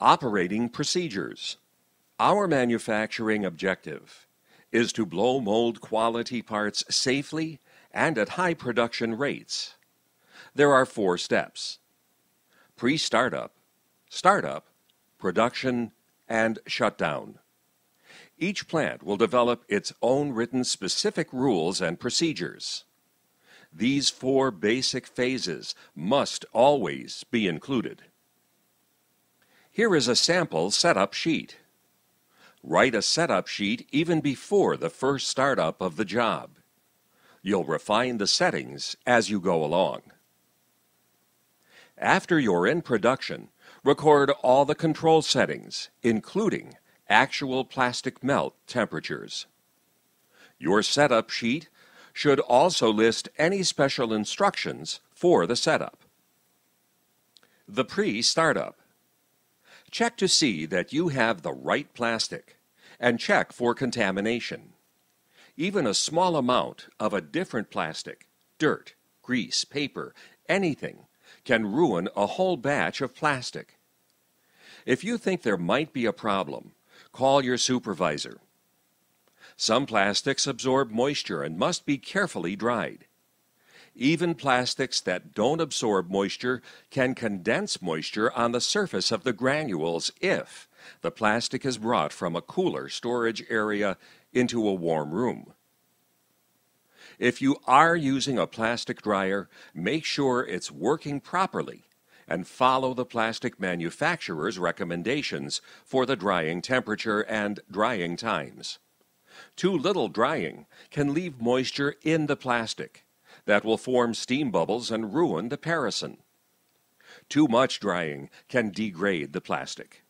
Operating procedures. Our manufacturing objective is to blow mold quality parts safely and at high production rates. There are 4 steps: pre-startup, startup, production, and shutdown. Each plant will develop its own written specific rules and procedures. These 4 basic phases must always be included. Here is a sample setup sheet. Write a setup sheet even before the first startup of the job. You'll refine the settings as you go along. After you're in production, record all the control settings, including actual plastic melt temperatures. Your setup sheet should also list any special instructions for the setup. The pre-startup. Check to see that you have the right plastic and check for contamination. Even a small amount of a different plastic, dirt, grease, paper, anything, can ruin a whole batch of plastic. If you think there might be a problem, call your supervisor. Some plastics absorb moisture and must be carefully dried. Even plastics that don't absorb moisture can condense moisture on the surface of the granules if the plastic is brought from a cooler storage area into a warm room. If you are using a plastic dryer, make sure it's working properly and follow the plastic manufacturer's recommendations for the drying temperature and drying times. Too little drying can leave moisture in the plastic that will form steam bubbles and ruin the paraffin. Too much drying can degrade the plastic.